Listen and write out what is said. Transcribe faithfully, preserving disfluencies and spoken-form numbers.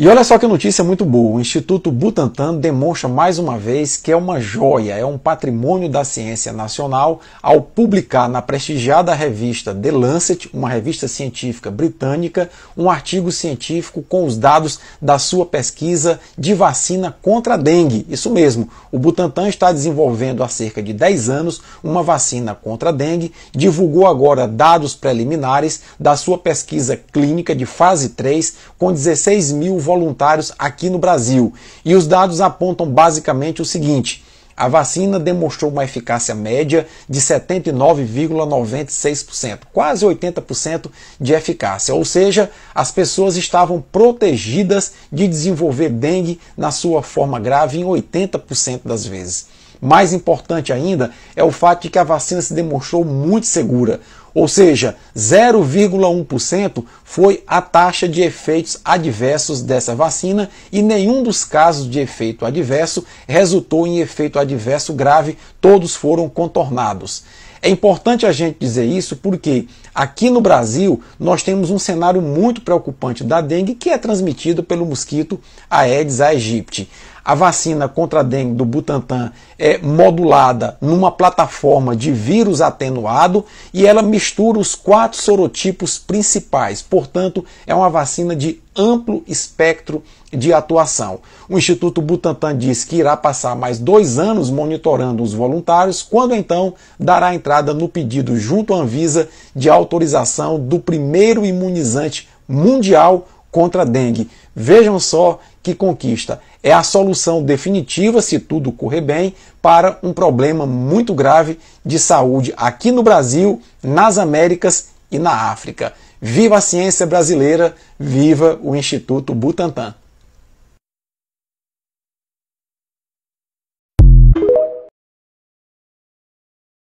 E olha só que notícia muito boa, o Instituto Butantan demonstra mais uma vez que é uma joia, é um patrimônio da ciência nacional ao publicar na prestigiada revista The Lancet, uma revista científica britânica, um artigo científico com os dados da sua pesquisa de vacina contra a dengue. Isso mesmo, o Butantan está desenvolvendo há cerca de dez anos uma vacina contra a dengue, divulgou agora dados preliminares da sua pesquisa clínica de fase três com dezesseis mil voluntários aqui no Brasil. E os dados apontam basicamente o seguinte: a vacina demonstrou uma eficácia média de setenta e nove vírgula noventa e seis por cento, quase oitenta por cento de eficácia, ou seja, as pessoas estavam protegidas de desenvolver dengue na sua forma grave em oitenta por cento das vezes. Mais importante ainda é o fato de que a vacina se demonstrou muito segura, ou seja, zero vírgula um por cento foi a taxa de efeitos adversos dessa vacina e nenhum dos casos de efeito adverso resultou em efeito adverso grave, todos foram contornados. É importante a gente dizer isso porque aqui no Brasil nós temos um cenário muito preocupante da dengue, que é transmitido pelo mosquito Aedes aegypti. A vacina contra a dengue do Butantan é modulada numa plataforma de vírus atenuado e ela mistura os quatro sorotipos principais. Portanto, é uma vacina de amplo espectro de atuação. O Instituto Butantan diz que irá passar mais dois anos monitorando os voluntários, quando então dará entrada no pedido junto à Anvisa de autorização do primeiro imunizante mundial contra a dengue. Vejam só que conquista. É a solução definitiva, se tudo correr bem, para um problema muito grave de saúde aqui no Brasil, nas Américas e na África. Viva a ciência brasileira, viva o Instituto Butantan!